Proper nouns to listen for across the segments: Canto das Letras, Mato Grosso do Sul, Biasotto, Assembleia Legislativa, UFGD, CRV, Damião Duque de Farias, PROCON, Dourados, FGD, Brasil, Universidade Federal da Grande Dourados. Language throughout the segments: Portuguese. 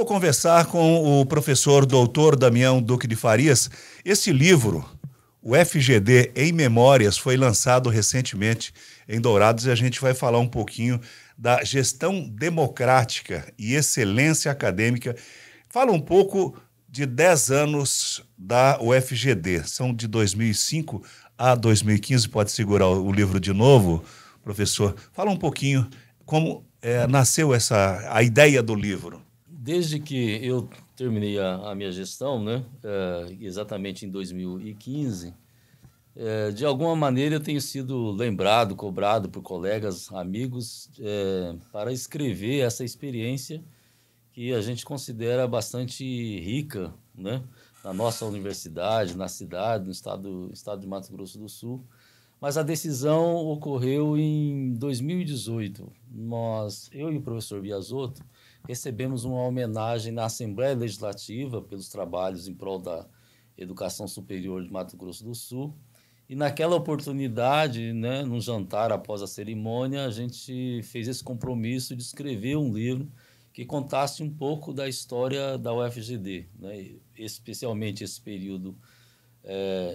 vou conversar com o professor doutor Damião Duque de Farias. Esse livro, o FGD em Memórias, foi lançado recentemente em Dourados e a gente vai falar um pouquinho da gestão democrática e excelência acadêmica. Fala um pouco de 10 anos da UFGD, são de 2005 a 2015, pode segurar o livro de novo, professor. Fala um pouquinho como nasceu a ideia do livro. Desde que eu terminei a minha gestão, né, exatamente em 2015, de alguma maneira eu tenho sido lembrado, cobrado por colegas, amigos, para escrever essa experiência que a gente considera bastante rica, né, na nossa universidade, na cidade, no estado de Mato Grosso do Sul. Mas a decisão ocorreu em 2018. Eu e o professor Biasotto recebemos uma homenagem na Assembleia Legislativa pelos trabalhos em prol da educação superior de Mato Grosso do Sul. E naquela oportunidade, né, num jantar após a cerimônia, a gente fez esse compromisso de escrever um livro que contasse um pouco da história da UFGD, né? Especialmente esse período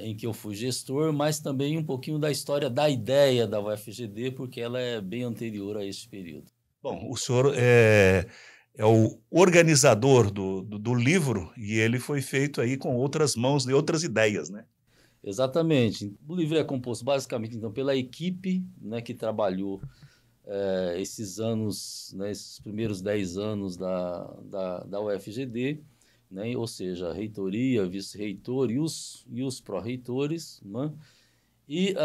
em que eu fui gestor, mas também um pouquinho da história da ideia da UFGD, porque ela é bem anterior a esse período. Bom, o senhor é o organizador do livro e ele foi feito aí com outras mãos e outras ideias, né? Exatamente. O livro é composto basicamente então pela equipe, né, que trabalhou esses anos, né, esses primeiros 10 anos da UFGD, né, ou seja, a reitoria, vice-reitor e os pró-reitores, né, e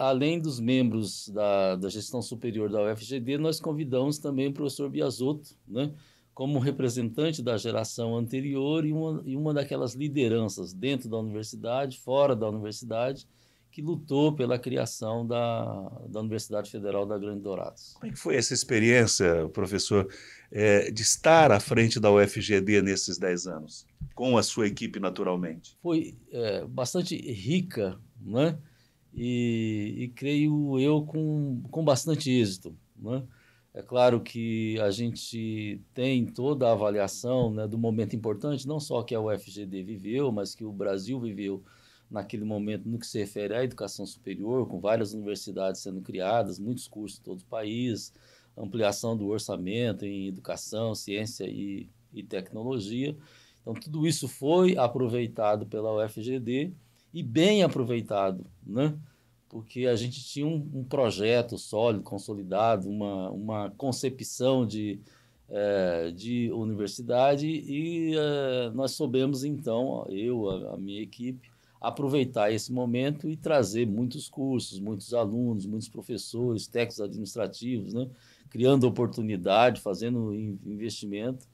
além dos membros da gestão superior da UFGD, nós convidamos também o professor Biasotto, né, como representante da geração anterior e uma daquelas lideranças dentro da universidade, fora da universidade, que lutou pela criação da Universidade Federal da Grande Dourados. Como é que foi essa experiência, professor, de estar à frente da UFGD nesses 10 anos, com a sua equipe, naturalmente? Foi bastante rica, né? E creio eu com bastante êxito, né? É claro que a gente tem toda a avaliação, né, do momento importante, não só que a UFGD viveu, mas que o Brasil viveu naquele momento no que se refere à educação superior, com várias universidades sendo criadas, muitos cursos em todo o país, ampliação do orçamento em educação, ciência e tecnologia. Então, tudo isso foi aproveitado pela UFGD e bem aproveitado, né? Porque a gente tinha um projeto sólido, consolidado, uma concepção de universidade e nós soubemos, então, a minha equipe, aproveitar esse momento e trazer muitos cursos, muitos alunos, muitos professores, técnicos administrativos, né? Criando oportunidade, fazendo investimento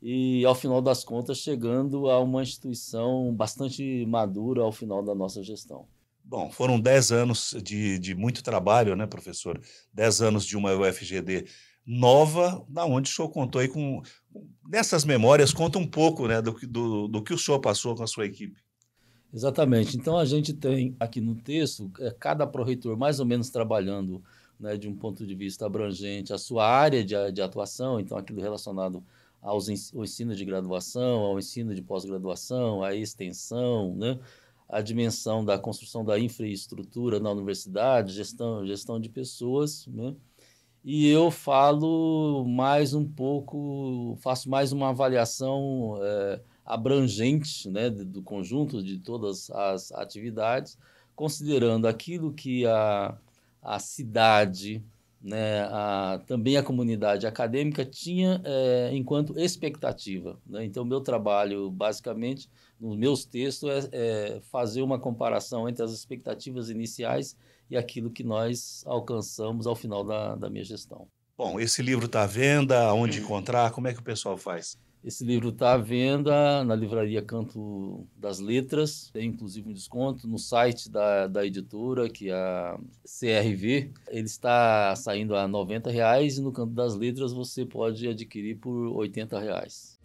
e, ao final das contas, chegando a uma instituição bastante madura ao final da nossa gestão. Bom, foram 10 anos de muito trabalho, né, professor? 10 anos de uma UFGD nova, da onde o senhor contou aí com... Nessas memórias, conta um pouco, né, do que o senhor passou com a sua equipe. Exatamente. Então, a gente tem aqui no texto cada pró-reitor mais ou menos trabalhando, né, de um ponto de vista abrangente a sua área de atuação, então aquilo relacionado ao ensino de graduação, ao ensino de pós-graduação, à extensão, né, a dimensão da construção da infraestrutura na universidade, gestão de pessoas, né? E eu faço mais uma avaliação abrangente, né, do conjunto de todas as atividades, considerando aquilo que a cidade, né, também a comunidade acadêmica tinha enquanto expectativa, né? Então, meu trabalho, basicamente, nos meus textos, é fazer uma comparação entre as expectativas iniciais e aquilo que nós alcançamos ao final da minha gestão. Bom, esse livro está à venda, onde encontrar, como é que o pessoal faz? Esse livro está à venda na livraria Canto das Letras, tem inclusive um desconto no site da editora, que é a CRV. Ele está saindo a R$ 90 e no Canto das Letras você pode adquirir por R$ 80.